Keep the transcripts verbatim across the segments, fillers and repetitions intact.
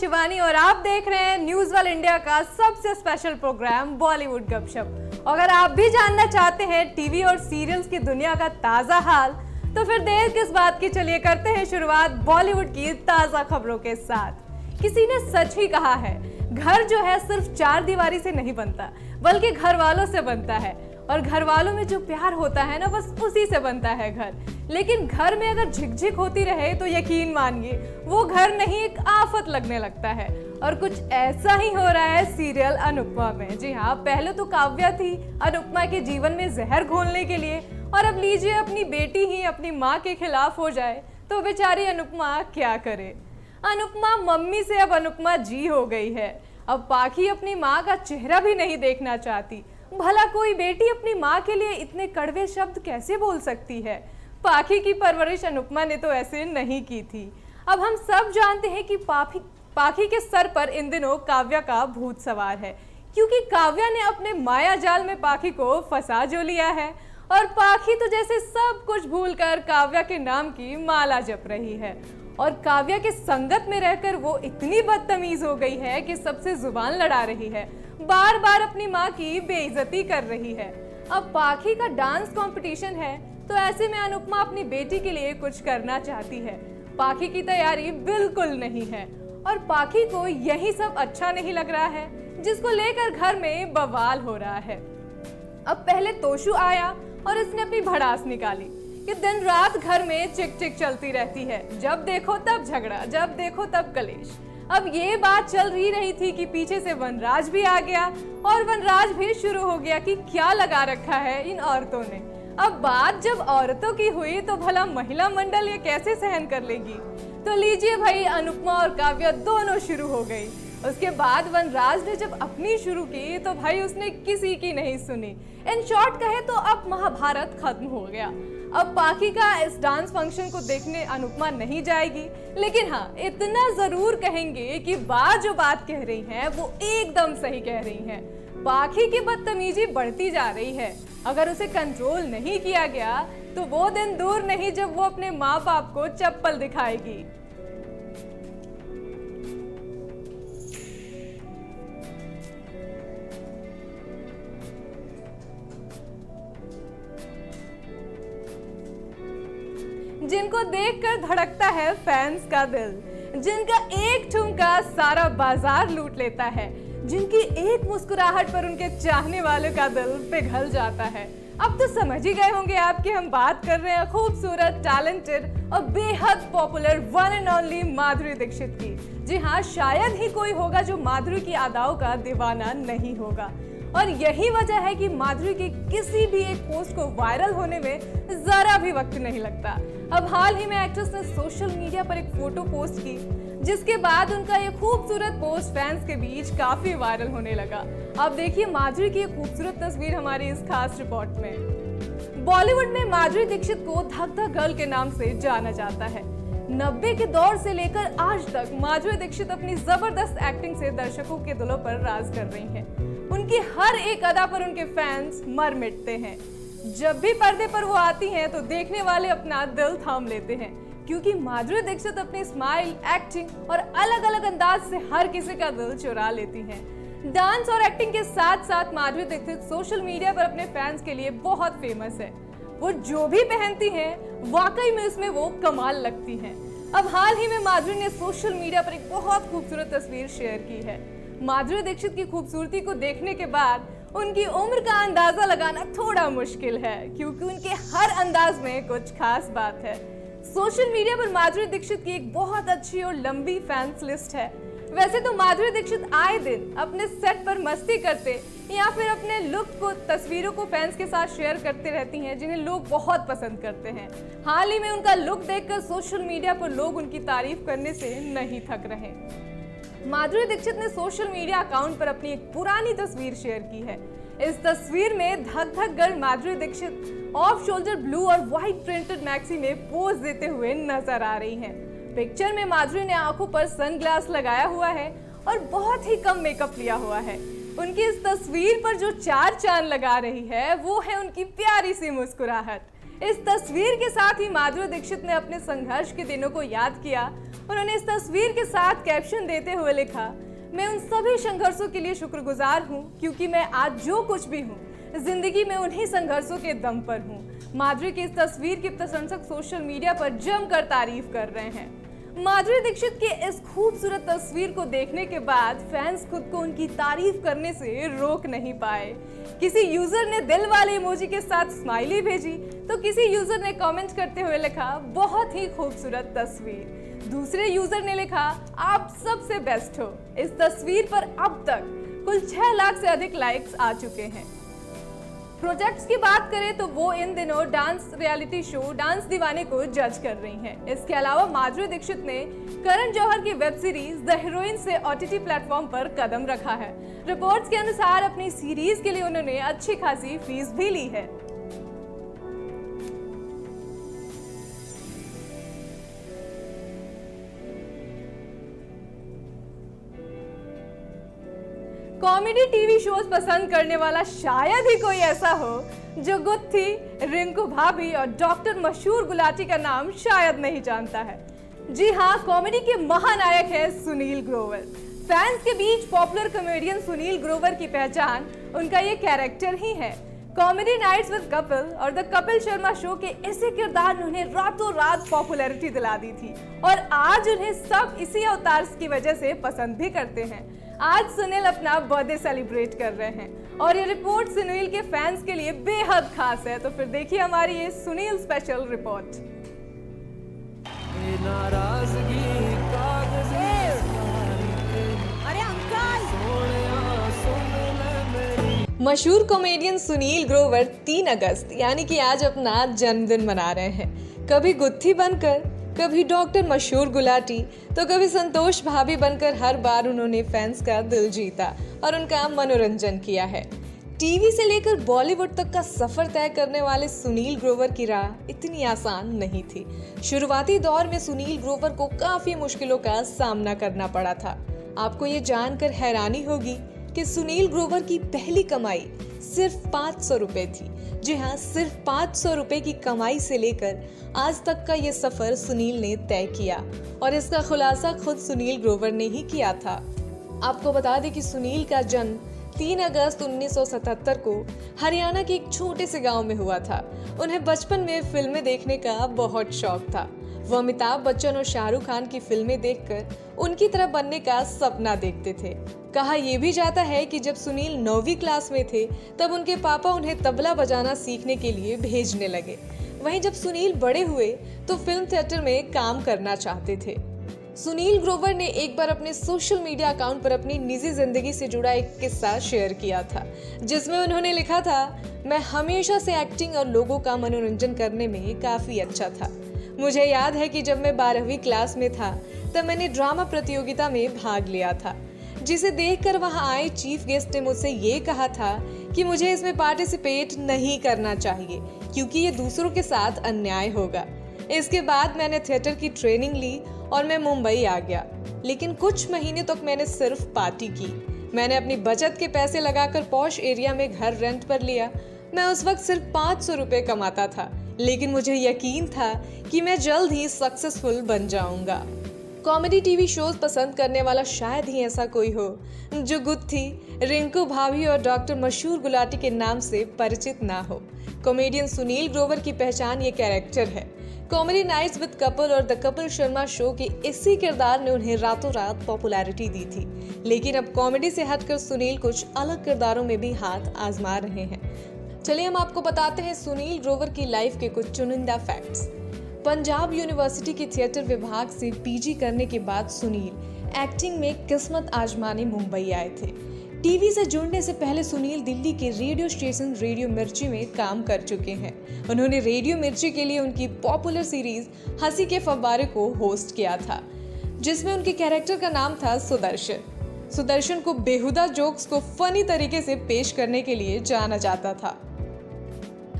शिवानी और आप देख रहे हैं न्यूज़वाल इंडिया का सबसे स्पेशल प्रोग्राम बॉलीवुड गपशप। अगर आप भी जानना चाहते हैं टीवी और सीरियल्स की दुनिया का ताज़ा हाल तो फिर देर किस बात की, चलिए करते हैं शुरुआत बॉलीवुड की ताज़ा खबरों के साथ। किसी ने सच ही कहा है, घर जो है सिर्फ चार दीवारी से नहीं बनता बल्कि घर वालों से बनता है, और घर वालों में जो प्यार होता है ना बस उसी से बनता है घर। लेकिन घर में अगर झिकझिक होती रहे तो यकीन मानिए वो घर नहीं, एक आफत लगने लगता है। और कुछ ऐसा ही हो रहा है सीरियल अनुपमा में। जी हाँ, पहले तो काव्या थी अनुपमा के जीवन में जहर घोलने के लिए, और अब लीजिए अपनी बेटी ही अपनी माँ के खिलाफ हो जाए तो बेचारी अनुपमा क्या करे। अनुपमा मम्मी से अब अनुपमा जी हो गई है। अब पाखी अपनी माँ का चेहरा भी नहीं देखना चाहती। भला कोई बेटी अपनी माँ के लिए इतने कड़वे शब्द कैसे बोल सकती है। पाखी की परवरिश अनुपमा ने तो ऐसे नहीं की थी। अब हम सब जानते हैं कि पाखी पाखी के सर पर इन दिनों काव्या का भूत सवार है, क्योंकि काव्या ने अपने माया जाल में पाखी को फंसा जो लिया है, और पाखी तो जैसे सब कुछ भूलकर काव्या के नाम की माला जप रही है। और काव्या के संगत में रहकर वो इतनी बदतमीज हो गई है कि सबसे जुबान लड़ा रही है, बार बार अपनी माँ की बेइज्जती कर रही है। अब पाखी का डांस कंपटीशन है तो ऐसे में अनुपमा अपनी बेटी के लिए कुछ करना चाहती है। पाखी की तैयारी बिल्कुल नहीं है, और पाखी को यही सब अच्छा नहीं लग रहा है, जिसको लेकर घर में बवाल हो रहा है। अब पहले तोशु आया और इसने अपनी भड़ास निकाली कि दिन रात घर में चिक चिक चलती रहती है, जब देखो तब झगड़ा, जब देखो तब कलेश। अब ये बात चल रही रही थी कि पीछे से वनराज भी आ गया, और वनराज भी शुरू हो गया कि क्या लगा रखा है इन औरतों ने। अब बात जब औरतों की हुई तो भला महिला मंडल ये कैसे सहन कर लेगी। तो लीजिए भाई, अनुपमा और काव्या दोनों शुरू हो गई। उसके बाद वनराज ने जब अपनी शुरू की तो भाई उसने किसी की नहीं सुनी। इन शॉर्ट कहे तो अब महाभारत खत्म हो गया। अब पाखी का इस डांस फंक्शन को देखने अनुपमा नहीं जाएगी, लेकिन हाँ इतना जरूर कहेंगे कि बा जो बात कह रही हैं वो एकदम सही कह रही हैं। पाखी की बदतमीजी बढ़ती जा रही है। अगर उसे कंट्रोल नहीं किया गया तो वो दिन दूर नहीं जब वो अपने माँ बाप को चप्पल दिखाएगी। जिनको देखकर धड़कता है फैंस का दिल, जिनका एक ठुमका सारा बाजार लूट लेता है, जिनकी एक मुस्कुराहट पर उनके चाहने वालों का दिल पिघल जाता है। अब तो समझ ही गए होंगे आप कि हम बात कर रहे हैं खूबसूरत, टैलेंटेड और बेहद popular one and only Madhuri Dixit की। जी हाँ, शायद ही कोई होगा जो माधुरी की अदाओं का दीवाना नहीं होगा, और यही वजह है कि माधुरी के किसी भी एक पोस्ट को वायरल होने में जरा भी वक्त नहीं लगता। अब हाल ही में एक्ट्रेस ने सोशल मीडिया पर एक फोटो पोस्ट की, जिसके बाद उनका ये खूबसूरत पोस्ट फैंस के बीच काफी वायरल होने लगा। अब देखिए माधुरी की ये खूबसूरत तस्वीर हमारी इस खास रिपोर्ट में। बॉलीवुड में माधुरी दीक्षित को धक धक गर्ल के नाम से जाना जाता है। नब्बे के दौर से लेकर आज तक माधुरी दीक्षित अपनी जबरदस्त एक्टिंग से दर्शकों के दिलों पर राज कर रही हैं। उनकी हर एक अदा पर उनके फैंस मर मिटते हैं। जब भी पर्दे पर वो आती हैं तो देखने वाले अपना दिल थाम लेते हैं, क्योंकि माधुरी दीक्षित अपनी स्माइल, एक्टिंग और अलग अलग अंदाज से हर किसी का दिल चुरा लेती हैं। डांस और एक्टिंग के साथ साथ माधुरी दीक्षित सोशल मीडिया पर अपने फैंस के लिए बहुत फेमस है। वो जो भी पहनती हैं वाकई में उसमें वो कमाल लगती हैं। अब हाल ही में माधुरी ने सोशल मीडिया पर एक बहुत खूबसूरत तस्वीर शेयर की है। माधुरी दीक्षित की खूबसूरती को देखने के बाद उनकी उम्र का अंदाजा लगाना थोड़ा मुश्किल है, क्योंकि उनके हर अंदाज में कुछ खास बात है। सोशल मीडिया पर माधुरी दीक्षित की एक बहुत अच्छी और लंबी फैंस लिस्ट है। वैसे तो माधुरी दीक्षित आए दिन अपने सेट पर मस्ती करते या फिर अपने लुक को, तस्वीरों को फैंस के साथ शेयर करते रहती हैं, जिन्हें लोग बहुत पसंद करते हैं। हाल ही में उनका लुक देखकर सोशल मीडिया पर लोग उनकी तारीफ करने से नहीं थक रहे। माधुरी दीक्षित ने सोशल मीडिया अकाउंट पर अपनी एक पुरानी तस्वीर शेयर की है। इस तस्वीर में धक धक girl Madhuri Dixit off shoulder blue और व्हाइट प्रिंटेड मैक्सी में पोज देते हुए नजर आ रही हैं। पिक्चर में माधुरी ने आंखों पर सनग्लास लगाया हुआ है और बहुत ही कम मेकअप लिया हुआ है। उनकी इस तस्वीर पर जो चार चांद लगा रही है वो है उनकी प्यारी सी मुस्कुराहट। इस तस्वीर के साथ ही माधुरी दीक्षित ने अपने संघर्ष के दिनों को याद किया उन्होंने इस तस्वीर के साथ कैप्शन देते हुए लिखा, मैं उन सभी संघर्षों के लिए शुक्रगुजार हूँ क्योंकि मैं आज जो कुछ भी हूँ जिंदगी में उन्हीं संघर्षों के दम पर हूँ। माधुरी की इस तस्वीर की प्रशंसक सोशल मीडिया पर जमकर तारीफ कर रहे हैं। माधुरी दीक्षित की इस खूबसूरत तस्वीर को देखने के बाद फैंस खुद को उनकी तारीफ करने से रोक नहीं पाए। किसी यूजर ने दिल वाले इमोजी के साथ स्माइली भेजी तो किसी यूजर ने कमेंट करते हुए लिखा, बहुत ही खूबसूरत तस्वीर। दूसरे यूजर ने लिखा, आप सबसे बेस्ट हो। इस तस्वीर पर अब तक कुल छह लाख से अधिक लाइक्स आ चुके हैं। प्रोजेक्ट्स की बात करें तो वो इन दिनों डांस रियलिटी शो डांस दीवाने को जज कर रही हैं। इसके अलावा माधुरी दीक्षित ने करण जौहर की वेब सीरीज द हीरोइन से ओटीटी प्लेटफॉर्म पर कदम रखा है। रिपोर्ट्स के अनुसार अपनी सीरीज के लिए उन्होंने अच्छी खासी फीस भी ली है। कॉमेडी टीवी शोज पसंद करने वाला शायद ही कोई ऐसा हो जो गुत्थी, रिंकू भाभी और डॉक्टर मशहूर गुलाटी का नाम शायद नहीं जानता है। जी हाँ, कॉमेडी के महानायक है सुनील ग्रोवर। फैंस के बीच पॉपुलर कॉमेडियन सुनील ग्रोवर की पहचान उनका ये कैरेक्टर ही है। कॉमेडी नाइट्स विद कपिल और द कपिल शर्मा शो के ऐसे किरदार ने उन्हें रातों रात पॉपुलैरिटी दिला दी थी और आज उन्हें सब इसी अवतार की वजह से पसंद भी करते हैं। आज सुनील अपना बर्थडे सेलिब्रेट कर रहे हैं और ये रिपोर्ट सुनील के फैंस के लिए बेहद खास है। तो फिर देखिए हमारी ये सुनील स्पेशल रिपोर्ट। अरे अंकल, मशहूर कॉमेडियन सुनील ग्रोवर तीन अगस्त यानी कि आज अपना जन्मदिन मना रहे हैं। कभी गुत्थी बनकर, कभी डॉक्टर मशहूर गुलाटी, तो कभी संतोष भाभी बनकर हर बार उन्होंने फैंस का दिल जीता और उनका मनोरंजन किया है। टीवी से लेकर बॉलीवुड तक का सफर तय करने वाले सुनील ग्रोवर की राह इतनी आसान नहीं थी। शुरुआती दौर में सुनील ग्रोवर को काफ़ी मुश्किलों का सामना करना पड़ा था। आपको ये जानकर हैरानी होगी कि सुनील ग्रोवर की पहली कमाई सिर्फ पाँच सौ रुपये थी। जी हाँ, सिर्फ पाँच सौ रुपये की कमाई से लेकर आज तक का ये सफ़र सुनील ने तय किया और इसका खुलासा खुद सुनील ग्रोवर ने ही किया था। आपको बता दें कि सुनील का जन्म तीन अगस्त उन्नीस सौ सतहत्तर को हरियाणा के एक छोटे से गांव में हुआ था। उन्हें बचपन में फिल्में देखने का बहुत शौक था। वह अमिताभ बच्चन और शाहरुख खान की फिल्में देखकर उनकी तरह बनने का सपना देखते थे। कहा यह भी जाता है कि जब सुनील नौवीं क्लास में थे तब उनके पापा उन्हें तबला बजाना सीखने के लिए भेजने लगे। वहीं जब सुनील बड़े हुए तो फिल्म थिएटर में काम करना चाहते थे। सुनील ग्रोवर ने एक बार अपने सोशल मीडिया अकाउंट पर अपनी निजी जिंदगी से जुड़ा एक किस्सा शेयर किया था जिसमें उन्होंने लिखा था, मैं हमेशा से एक्टिंग और लोगों का मनोरंजन करने में काफ़ी अच्छा था। मुझे याद है कि जब मैं बारहवीं क्लास में था तब मैंने ड्रामा प्रतियोगिता में भाग लिया था, जिसे देखकर वहां आए चीफ गेस्ट ने मुझसे ये कहा था कि मुझे इसमें पार्टिसिपेट नहीं करना चाहिए क्योंकि ये दूसरों के साथ अन्याय होगा। इसके बाद मैंने थिएटर की ट्रेनिंग ली और मैं मुंबई आ गया, लेकिन कुछ महीने तक मैंने सिर्फ पार्टी की। मैंने अपनी बचत के पैसे लगाकर पॉश एरिया में घर रेंट पर लिया। मैं उस वक्त सिर्फ पाँच सौ रुपये कमाता था, लेकिन मुझे यकीन था कि मैं जल्द ही सक्सेसफुल बन जाऊंगा। कॉमेडी टीवी शोज पसंद करने वाला शायद ही ऐसा कोई हो जो गुत्थी, रिंकू भाभी और डॉक्टर मशहूर गुलाटी के नाम से परिचित ना हो। कॉमेडियन सुनील ग्रोवर की पहचान ये कैरेक्टर है। कॉमेडी नाइट्स विद कपिल और द कपिल शर्मा शो के इसी किरदार ने उन्हें रातों रात पॉपुलैरिटी दी थी, लेकिन अब कॉमेडी से हटकर सुनील कुछ अलग किरदारों में भी हाथ आजमा रहे हैं। चलिए हम आपको बताते हैं सुनील ग्रोवर की लाइफ के कुछ चुनिंदा फैक्ट्स। पंजाब यूनिवर्सिटी के थिएटर विभाग से पीजी करने के बाद सुनील एक्टिंग में किस्मत आजमाने मुंबई आए थे। टीवी से जुड़ने से पहले सुनील दिल्ली के रेडियो स्टेशन रेडियो मिर्ची में काम कर चुके हैं। उन्होंने रेडियो मिर्ची के लिए उनकी पॉपुलर सीरीज हंसी के फव्वारे को होस्ट किया था, जिसमें उनके कैरेक्टर का नाम था सुदर्शन। सुदर्शन को बेहुदा जोक्स को फनी तरीके से पेश करने के लिए जाना जाता था।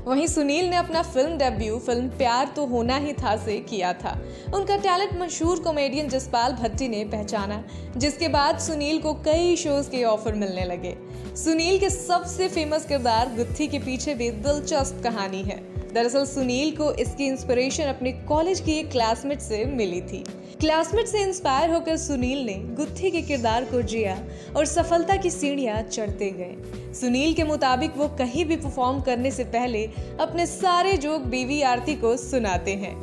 वहीं सुनील ने अपना फिल्म डेब्यू फिल्म प्यार तो होना ही था से किया था। उनका टैलेंट मशहूर कॉमेडियन जसपाल भट्टी ने पहचाना, जिसके बाद सुनील को कई शोज के ऑफर मिलने लगे। सुनील के सबसे फेमस किरदार गुत्थी के पीछे भी दिलचस्प कहानी है। दरअसल सुनील को इसकी इंस्पिरेशन अपने कॉलेज की एक क्लासमेट से मिली थी। क्लासमेट से इंस्पायर होकर सुनील ने गुत्थी के किरदार को जिया और सफलता की सीढ़ियां चढ़ते गए। सुनील के मुताबिक वो कहीं भी परफॉर्म करने से पहले अपने सारे जोक बीवी आरती को सुनाते हैं।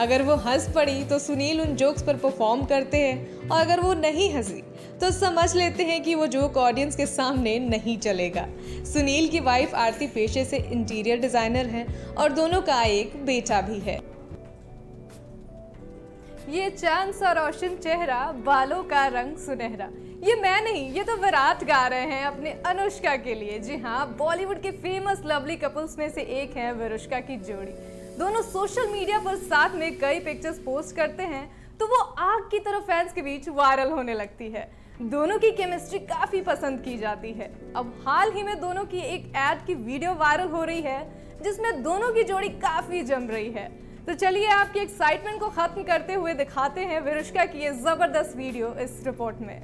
अगर वो हंस पड़ी तो सुनील उन जोक्स पर परफॉर्म करते हैं और अगर वो नहीं हंसी तो समझ लेते हैं कि वो जोक ऑडियंस के सामने नहीं चलेगा। सुनील की वाइफ आरती पेशे से इंटीरियर डिज़ाइनर हैं और दोनों का एक बेटा भी है। ये चांद सा रोशन चेहरा, बालों का रंग सुनहरा, ये मैं नहीं, ये तो विराट गा रहे हैं अपने अनुष्का के लिए। जी हाँ, बॉलीवुड के फेमस लवली कपल्स में से एक है विरुष्का की जोड़ी। दोनों सोशल मीडिया पर साथ में कई पिक्चर्स पोस्ट करते हैं तो वो आग की तरह फैंस के बीच वायरल होने लगती है। दोनों की केमिस्ट्री काफ़ी पसंद की जाती है। अब हाल ही में दोनों की एक ऐड की वीडियो वायरल हो रही है जिसमें दोनों की जोड़ी काफ़ी जम रही है। तो चलिए आपकी एक्साइटमेंट को ख़त्म करते हुए दिखाते हैं विरुष्का की ये ज़बरदस्त वीडियो इस रिपोर्ट में।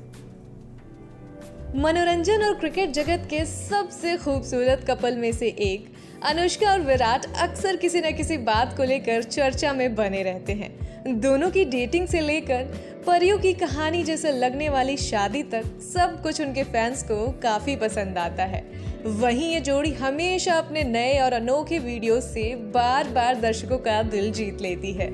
मनोरंजन और क्रिकेट जगत के सबसे खूबसूरत कपल में से एक अनुष्का और विराट अक्सर किसी न किसी बात को लेकर चर्चा में बने रहते हैं। दोनों की डेटिंग से लेकर परियों की कहानी जैसे लगने वाली शादी तक सब कुछ उनके फैंस को काफ़ी पसंद आता है। वहीं ये जोड़ी हमेशा अपने नए और अनोखे वीडियो से बार बार दर्शकों का दिल जीत लेती है।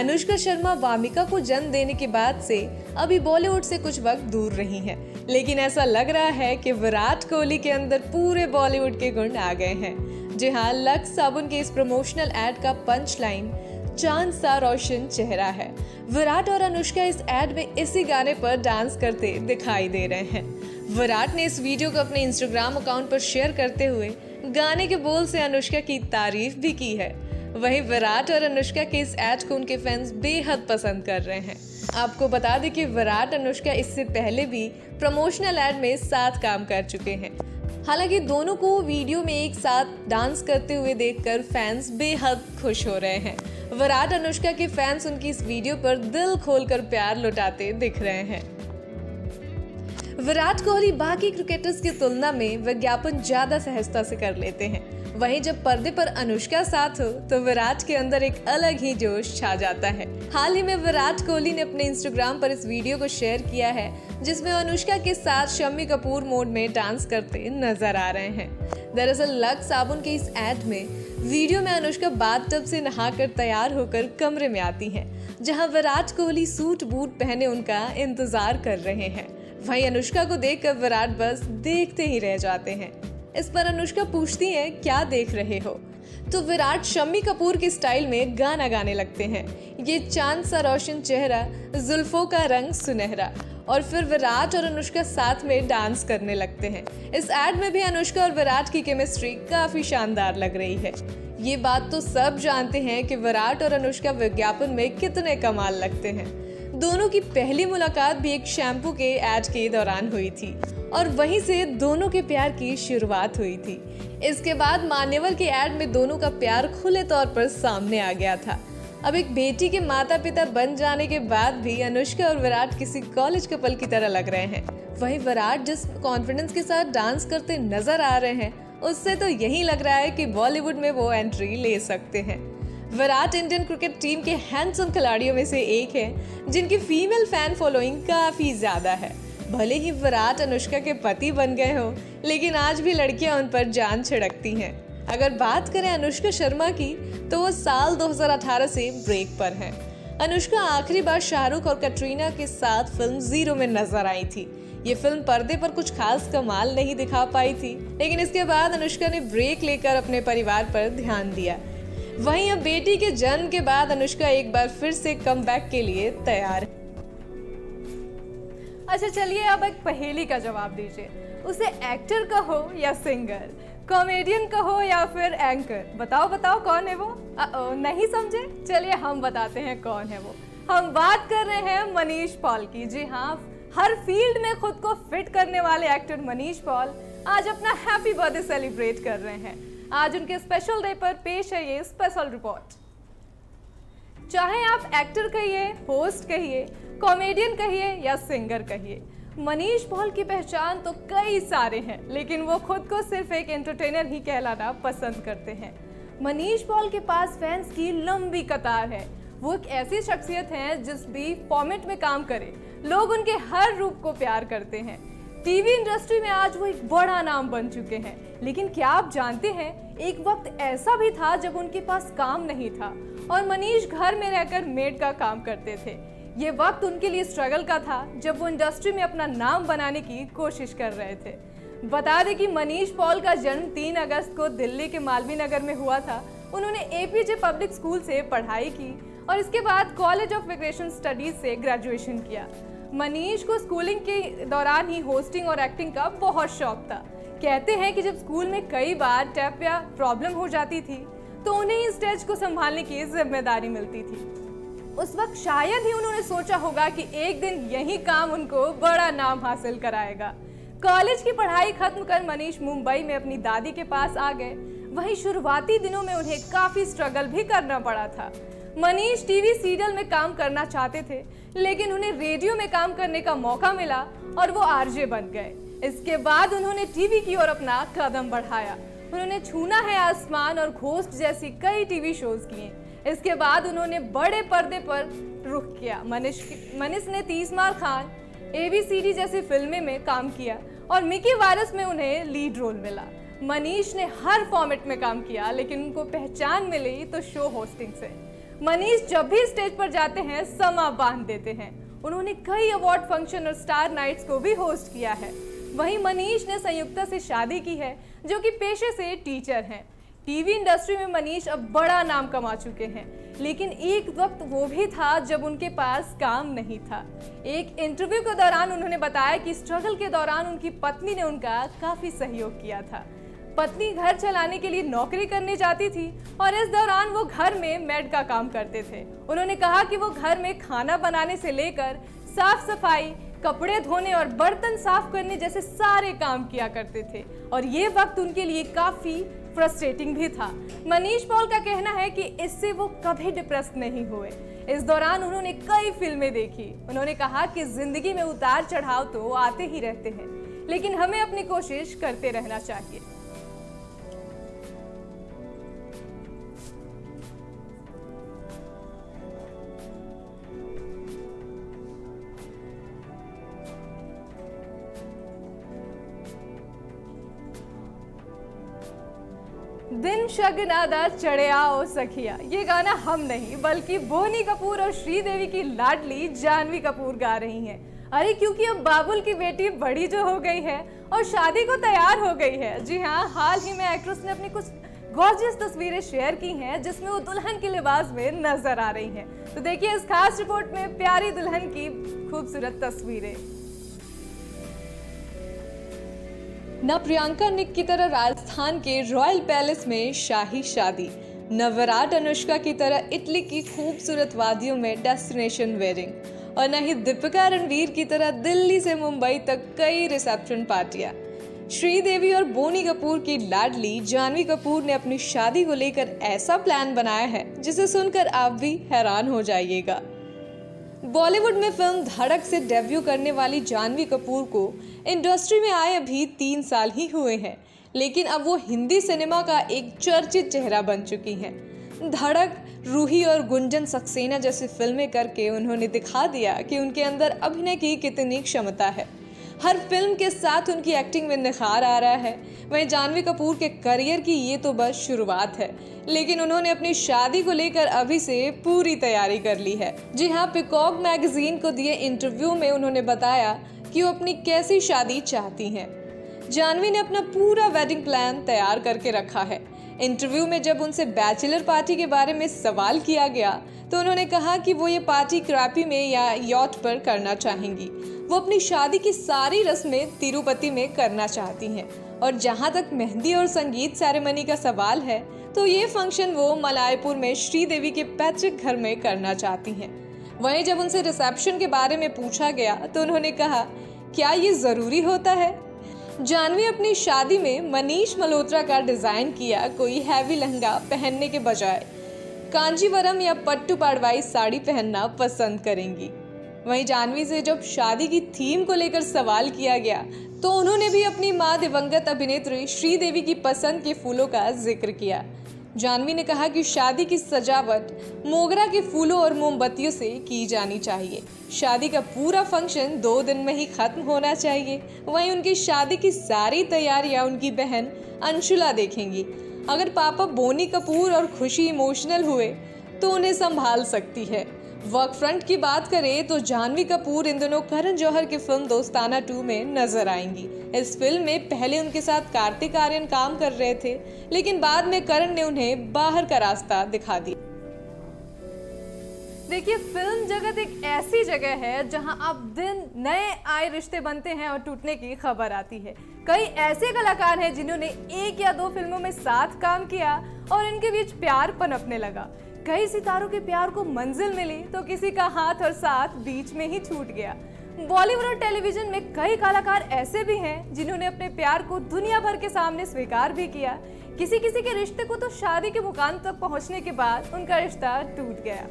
अनुष्का शर्मा वामिका को जन्म देने के बाद से अभी बॉलीवुड से कुछ वक्त दूर रही हैं, लेकिन ऐसा लग रहा है कि विराट कोहली के अंदर पूरे बॉलीवुड के गुण आ गए हैं। जी हाँ, लक्स साबुन के इस प्रमोशनल ऐड का पंच लाइन चांद सा रोशन चेहरा है। विराट और अनुष्का इस ऐड में इसी गाने पर डांस करते दिखाई दे रहे हैं। विराट ने इस वीडियो को अपने इंस्टाग्राम अकाउंट पर शेयर करते हुए गाने के बोल से अनुष्का की तारीफ भी की है। वहीं विराट और अनुष्का के इस ऐड को उनके फैंस बेहद पसंद कर रहे हैं। आपको बता दें कि विराट अनुष्का इससे पहले भी प्रमोशनल ऐड में साथ काम कर चुके हैं। हालांकि दोनों को वीडियो में एक साथ डांस करते हुए देखकर फैंस बेहद खुश हो रहे हैं। विराट अनुष्का के फैंस उनकी इस वीडियो पर दिल खोलकर प्यार लौटाते दिख रहे हैं। विराट कोहली बाकी क्रिकेटर्स की तुलना में विज्ञापन ज़्यादा सहजता से कर लेते हैं। वहीं जब पर्दे पर अनुष्का साथ हो तो विराट के अंदर एक अलग ही जोश छा जाता है। हाल ही में विराट कोहली ने अपने इंस्टाग्राम पर इस वीडियो को शेयर किया है जिसमें अनुष्का के साथ शम्मी कपूर मोड में डांस करते नजर आ रहे हैं। दरअसल लक्स साबुन के इस ऐड में वीडियो में अनुष्का बाथटब से नहाकर तैयार होकर कमरे में आती हैं, जहां विराट कोहली सूट बूट पहने उनका इंतजार कर रहे हैं। वहीं अनुष्का को देखकर विराट बस देखते ही रह जाते हैं। इस पर अनुष्का पूछती है, क्या देख रहे हो? तो विराट शम्मी कपूर के स्टाइल में गाना गाने लगते हैं, ये चांद सा रोशन चेहरा, जुल्फों का रंग सुनहरा, और फिर विराट और अनुष्का साथ में डांस करने लगते हैं। इस ऐड में भी अनुष्का और विराट की केमिस्ट्री काफ़ी शानदार लग रही है। ये बात तो सब जानते हैं कि विराट और अनुष्का विज्ञापन में कितने कमाल लगते हैं। दोनों की पहली मुलाकात भी एक शैम्पू के ऐड के दौरान हुई थी और वहीं से दोनों के प्यार की शुरुआत हुई थी। इसके बाद मान्यवर के ऐड में दोनों का प्यार खुले तौर पर सामने आ गया था। अब एक बेटी के माता पिता बन जाने के बाद भी अनुष्का और विराट किसी कॉलेज कपल की तरह लग रहे हैं। वहीं विराट जिस कॉन्फिडेंस के साथ डांस करते नजर आ रहे हैं उससे तो यही लग रहा है कि बॉलीवुड में वो एंट्री ले सकते हैं। विराट इंडियन क्रिकेट टीम के हैंडसम खिलाड़ियों में से एक है जिनकी फीमेल फैन फॉलोइंग काफ़ी ज़्यादा है। भले ही विराट अनुष्का के पति बन गए हों, लेकिन आज भी लड़कियां उन पर जान छिड़कती हैं। अगर बात करें अनुष्का शर्मा की तो वो साल दो हज़ार अठारह से ब्रेक पर हैं। अनुष्का आखिरी बार शाहरुख और कैटरीना के साथ फिल्म जीरो में नजर आई थी। ये फिल्म पर्दे पर कुछ खास कमाल नहीं दिखा पाई थी, लेकिन इसके बाद अनुष्का ने ब्रेक लेकर अपने परिवार पर ध्यान दिया। वहीं अब बेटी के जन्म के बाद अनुष्का एक बार फिर से कमबैक के लिए तैयार है। अच्छा चलिए अब एक पहेली का जवाब दीजिए। उसे एक्टर कहो या सिंगर, कॉमेडियन कहो या फिर एंकर, बताओ बताओ कौन है वो? अ-ओ, नहीं समझे? चलिए हम बताते हैं कौन है वो। हम बात कर रहे हैं मनीष पॉल की। जी हाँ, हर फील्ड में खुद को फिट करने वाले एक्टर मनीष पॉल आज अपना हैप्पी बर्थडे सेलिब्रेट कर रहे हैं। आज उनके स्पेशल डे पर पेश है ये स्पेशल रिपोर्ट। चाहे आप एक्टर कहिए, होस्ट कहिए, कॉमेडियन कहिए या सिंगर कहिए, मनीष पॉल की पहचान तो कई सारे हैं, लेकिन वो खुद को सिर्फ एक एंटरटेनर ही कहलाना पसंद करते हैं। मनीष पॉल के पास फैंस की लंबी कतार है। वो एक ऐसी शख्सियत हैं जिस भी फॉर्मेट में काम करे लोग उनके हर रूप को प्यार करते हैं। टीवी इंडस्ट्री में आज वो एक बड़ा नाम बन चुके हैं, लेकिन क्या आप जानते हैं एक वक्त ऐसा भी था जब उनके पास काम नहीं था और मनीष घर में रहकर मेड का काम करते थे। ये वक्त उनके लिए स्ट्रगल का था जब वो इंडस्ट्री में अपना नाम बनाने की कोशिश कर रहे थे। बता दें कि मनीष पॉल का जन्म तीन अगस्त को दिल्ली के मालवीय नगर में हुआ था। उन्होंने एपीजे पब्लिक स्कूल से पढ़ाई की और इसके बाद कॉलेज ऑफ मिग्रेशन स्टडीज से ग्रेजुएशन किया। मनीष को स्कूलिंग के दौरान ही होस्टिंग और एक्टिंग का बहुत शौक था। कहते हैं कि जब स्कूल में कई बार टैप या प्रॉब्लम हो जाती थी तो उन्हें ही स्टेज को संभालने की जिम्मेदारी मिलती थी। उस वक्त शायद ही उन्होंने सोचा होगा कि एक दिन यही काम उनको बड़ा नाम हासिल कराएगा। कॉलेज की पढ़ाई खत्म कर मनीष मुंबई में अपनी दादी के पास आ गए। वहीं शुरुआती दिनों में उन्हें काफ़ी स्ट्रगल भी करना पड़ा था। मनीष टीवी सीरियल में काम करना चाहते थे, लेकिन उन्हें रेडियो में काम करने का मौका मिला और वो आरजे बन गए। इसके बाद उन्होंने टीवी की ओर अपना कदम बढ़ाया। उन्होंने छूना है आसमान और घोस्ट जैसी कई टीवी शोज किए। इसके बाद उन्होंने बड़े पर्दे पर रुख किया। मनीष मनीष ने तीस मार खान, एबीसीडी जैसी फिल्में में काम किया और मिकी वायरस में उन्हें लीड रोल मिला। मनीष ने हर फॉर्मेट में काम किया, लेकिन उनको पहचान मिली तो शो होस्टिंग से। मनीष जब भी स्टेज पर जाते हैं समा बांध देते हैं। उन्होंने कई अवार्ड फंक्शन और स्टार नाइट्स को भी होस्ट किया है। वहीं मनीष ने संयुक्ता से शादी की है, जो कि पेशे से टीचर हैं। टीवी इंडस्ट्री में मनीष अब बड़ा नाम कमा चुके हैं, लेकिन एक वक्त वो भी था जब उनके पास काम नहीं था। एक इंटरव्यू के दौरान उन्होंने बताया कि स्ट्रगल के दौरान उनकी पत्नी ने उनका काफ़ी सहयोग किया था। पत्नी घर चलाने के लिए नौकरी करने जाती थी और इस दौरान वो घर में मेड का काम करते थे। उन्होंने कहा कि वो घर में खाना बनाने से लेकर साफ सफाई, कपड़े धोने और बर्तन साफ करने जैसे सारे काम किया करते थे और ये वक्त उनके लिए काफ़ी फ्रस्ट्रेटिंग भी था। मनीष पॉल का कहना है कि इससे वो कभी डिप्रेस नहीं हुए। इस दौरान उन्होंने कई फिल्में देखी। उन्होंने कहा कि जिंदगी में उतार चढ़ाव तो आते ही रहते हैं, लेकिन हमें अपनी कोशिश करते रहना चाहिए। दिन शगनादा चढ़े आओ सखिया, ये गाना हम नहीं बल्कि बोनी कपूर और श्रीदेवी की लाडली जाह्नवी कपूर गा रही हैं। अरे क्योंकि अब बाबुल की बेटी बड़ी जो हो गई है और शादी को तैयार हो गई है। जी हाँ, हाल ही में एक्ट्रेस ने अपनी कुछ गॉर्जियस तस्वीरें शेयर की हैं जिसमें वो दुल्हन के लिबास में नजर आ रही हैं। तो देखिए इस खास रिपोर्ट में प्यारी दुल्हन की खूबसूरत तस्वीरें। न प्रियंका निक की तरह राजस्थान के रॉयल पैलेस में शाही शादी, न विराट अनुष्का की तरह इटली की खूबसूरत वादियों में डेस्टिनेशन वेडिंग और न ही दीपिका रणवीर की तरह दिल्ली से मुंबई तक कई रिसेप्शन पार्टियां। श्रीदेवी और बोनी कपूर की लाडली जाह्नवी कपूर ने अपनी शादी को लेकर ऐसा प्लान बनाया है जिसे सुनकर आप भी हैरान हो जाइएगा। बॉलीवुड में फिल्म धड़क से डेब्यू करने वाली जाह्नवी कपूर को इंडस्ट्री में आए अभी तीन साल ही हुए हैं, लेकिन अब वो हिंदी सिनेमा का एक चर्चित चेहरा बन चुकी हैं। धड़क, रूही और गुंजन सक्सेना जैसी फिल्में करके उन्होंने दिखा दिया कि उनके अंदर अभिनय की कितनी क्षमता है। हर फिल्म के साथ उनकी एक्टिंग में निखार आ रहा है। वहीं जाह्नवी कपूर के करियर की ये तो बस शुरुआत है, लेकिन उन्होंने अपनी शादी को लेकर अभी से पूरी तैयारी कर ली है। जी हाँ, पिकॉक मैगजीन को दिए इंटरव्यू में उन्होंने बताया कि वो अपनी कैसी शादी चाहती हैं। जाह्नवी ने अपना पूरा वेडिंग प्लान तैयार करके रखा है। इंटरव्यू में जब उनसे बैचलर पार्टी के बारे में सवाल किया गया तो उन्होंने कहा कि वो ये पार्टी क्रापी में या यॉट पर करना चाहेंगी। वो अपनी शादी की सारी रस्में तिरुपति में करना चाहती हैं और जहां तक मेहंदी और संगीत सेरेमनी का सवाल है तो ये फंक्शन वो मलायपुर में श्रीदेवी के पैतृक घर में करना चाहती हैं। वहीं जब उनसे रिसेप्शन के बारे में पूछा गया तो उन्होंने कहा, क्या ये ज़रूरी होता है? जाह्नवी अपनी शादी में मनीष मल्होत्रा का डिज़ाइन किया कोई हैवी लहंगा पहनने के बजाय कांजीवरम या पट्टू पाड़वाई साड़ी पहनना पसंद करेंगी। वहीं जाह्नवी से जब शादी की थीम को लेकर सवाल किया गया तो उन्होंने भी अपनी मां दिवंगत अभिनेत्री श्रीदेवी की पसंद के फूलों का जिक्र किया। जाह्नवी ने कहा कि शादी की सजावट मोगरा के फूलों और मोमबत्तियों से की जानी चाहिए। शादी का पूरा फंक्शन दो दिन में ही खत्म होना चाहिए। वहीं उनकी शादी की सारी तैयारियां उनकी बहन अंशुला देखेंगी। अगर पापा बोनी कपूर और खुशी इमोशनल हुए तो उन्हें संभाल सकती है। वर्क फ्रंट की बात करें तो जाह्नवी कपूर इन दिनों करण जौहर की फिल्म दोस्ताना टू में नजर आएंगी। इस फिल्म में पहले उनके साथ कार्तिक आर्यन काम कर रहे थे, लेकिन बाद में करण ने उन्हें बाहर का रास्ता दिखा दिया। देखिए, फिल्म जगत एक ऐसी जगह है जहां अब दिन नए आए रिश्ते बनते हैं और टूटने की खबर आती है। कई ऐसे कलाकार हैं जिन्होंने एक या दो फिल्मों में साथ काम किया और इनके बीच प्यार पनपने लगा। कई सितारों के प्यार को मंजिल मिली तो किसी का हाथ और साथ बीच में ही छूट गया। बॉलीवुड और टेलीविजन में कई कलाकार ऐसे भी हैं जिन्होंने अपने प्यार को दुनिया भर के सामने स्वीकार भी किया। किसी किसी के रिश्ते को तो शादी के मुकाम तक पहुँचने के बाद उनका रिश्ता टूट गया।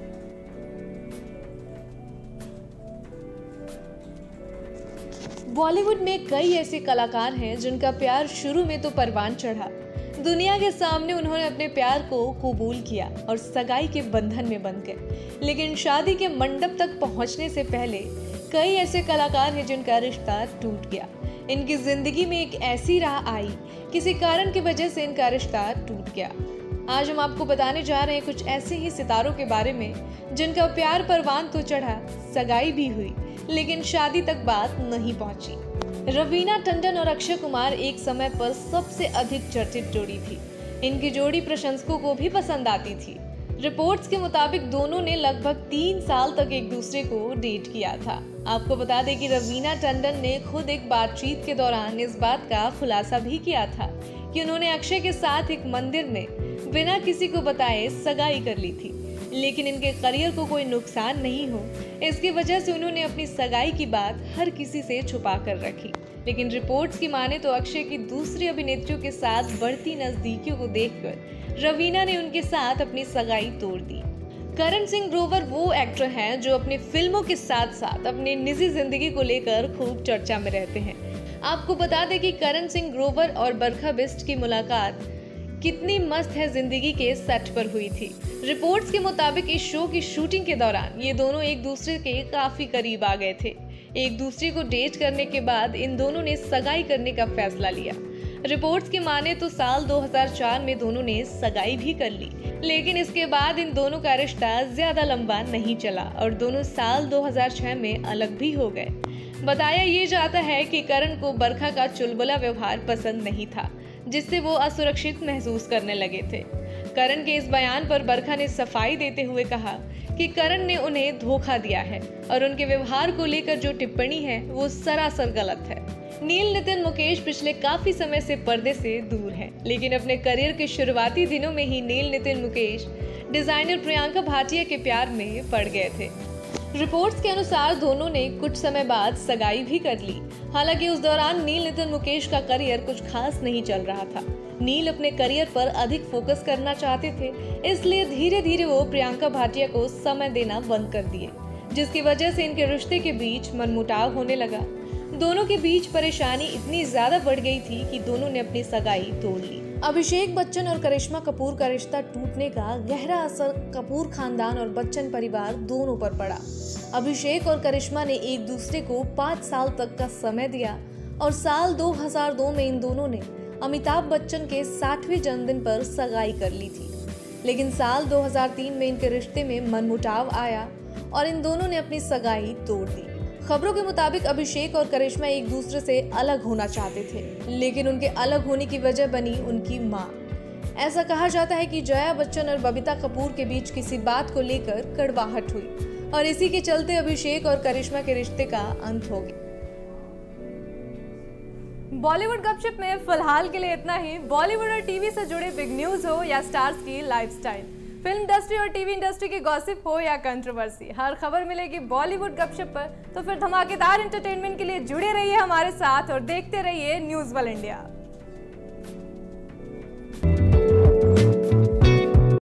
बॉलीवुड में कई ऐसे कलाकार हैं जिनका प्यार शुरू में तो परवान चढ़ा। दुनिया के सामने उन्होंने अपने प्यार को कबूल किया और सगाई के बंधन में बंध गए, लेकिन शादी के मंडप तक पहुंचने से पहले कई ऐसे कलाकार हैं जिनका रिश्ता टूट गया। इनकी जिंदगी में एक ऐसी राह आई, किसी कारण की वजह से इनका रिश्ता टूट गया। आज हम आपको बताने जा रहे हैं कुछ ऐसे ही सितारों के बारे में जिनका प्यार परवान तो चढ़ा, सगाई भी हुई, लेकिन शादी तक बात नहीं पहुंची। रवीना टंडन और अक्षय कुमार एक समय पर सबसे अधिक चर्चित जोड़ी थी। इनकी जोड़ी प्रशंसकों को भी पसंद आती थी। रिपोर्ट्स के मुताबिक दोनों ने लगभग तीन साल तक एक दूसरे को डेट किया था। आपको बता दें कि रवीना टंडन ने खुद एक बातचीत के दौरान इस बात का खुलासा भी किया था कि उन्होंने अक्षय के साथ एक मंदिर में बिना किसी को बताए सगाई कर ली थी, लेकिन इनके करियर को कोई नुकसान नहीं हो, इसकी वजह से उन्होंने अपनी सगाई की बात हर किसी से छुपा कर रखी। लेकिन रिपोर्ट्स की माने तो अक्षय की दूसरी अभिनेत्रियों के साथ बढ़ती नजदीकियों को देखकर रवीना ने उनके साथ अपनी सगाई तोड़ दी। करण सिंह ग्रोवर वो एक्टर हैं जो अपनी फिल्मों के साथ साथ अपनी निजी जिंदगी को लेकर खूब चर्चा में रहते हैं। आपको बता दें कि करण सिंह ग्रोवर और बरखा बिस्ट की मुलाकात कितनी मस्त है जिंदगी के सेट पर हुई थी। रिपोर्ट्स के मुताबिक इस शो की शूटिंग के दौरान ये दोनों एक दूसरे के काफ़ी करीब आ गए थे। एक दूसरे को डेट करने के बाद इन दोनों ने सगाई करने का फैसला लिया। रिपोर्ट्स के माने तो साल दो हज़ार चार में दोनों ने सगाई भी कर ली, लेकिन इसके बाद इन दोनों का रिश्ता ज़्यादा लंबा नहीं चला और दोनों साल दो हज़ार छह में अलग भी हो गए। बताया ये जाता है कि करण को बरखा का चुलबुला व्यवहार पसंद नहीं था, जिससे वो असुरक्षित महसूस करने लगे थे। करण के इस बयान पर बरखा ने सफाई देते हुए कहा कि करण ने उन्हें धोखा दिया है और उनके व्यवहार को लेकर जो टिप्पणी है वो सरासर गलत है। नील नितिन मुकेश पिछले काफी समय से पर्दे से दूर हैं, लेकिन अपने करियर के शुरुआती दिनों में ही नील नितिन मुकेश डिजाइनर प्रियंका भाटिया के प्यार में पड़ गए थे। रिपोर्ट्स के अनुसार दोनों ने कुछ समय बाद सगाई भी कर ली। हालांकि उस दौरान नील नितिन मुकेश का करियर कुछ खास नहीं चल रहा था। नील अपने करियर पर अधिक फोकस करना चाहते थे, इसलिए धीरे धीरे वो प्रियंका भाटिया को समय देना बंद कर दिए, जिसकी वजह से इनके रिश्ते के बीच मनमुटाव होने लगा। दोनों के बीच परेशानी इतनी ज्यादा बढ़ गई थी कि दोनों ने अपनी सगाई तोड़ ली। अभिषेक बच्चन और करिश्मा कपूर का रिश्ता टूटने का गहरा असर कपूर खानदान और बच्चन परिवार दोनों पर पड़ा। अभिषेक और करिश्मा ने एक दूसरे को पाँच साल तक का समय दिया और साल दो हज़ार दो में इन दोनों ने अमिताभ बच्चन के साठवें जन्मदिन पर सगाई कर ली थी, लेकिन साल दो हज़ार तीन में इनके रिश्ते में मनमुटाव आया और इन दोनों ने अपनी सगाई तोड़ दी। खबरों के मुताबिक अभिषेक और करिश्मा एक दूसरे से अलग होना चाहते थे, लेकिन उनके अलग होने की वजह बनी उनकी मां। ऐसा कहा जाता है कि जया बच्चन और बबीता कपूर के बीच किसी बात को लेकर कड़वाहट हुई और इसी के चलते अभिषेक और करिश्मा के रिश्ते का अंत हो गया। बॉलीवुड गपशप में फिलहाल के लिए इतना ही। बॉलीवुड और टीवी से जुड़े बिग न्यूज हो या स्टार्स की लाइफस्टाइल, फिल्म इंडस्ट्री और टीवी इंडस्ट्री की गॉसिप हो या कंट्रोवर्सी, हर खबर मिलेगी बॉलीवुड गपशप पर। तो फिर धमाकेदार एंटरटेनमेंट के लिए जुड़े रहिए हमारे साथ और देखते रहिए न्यूज़वाल इंडिया।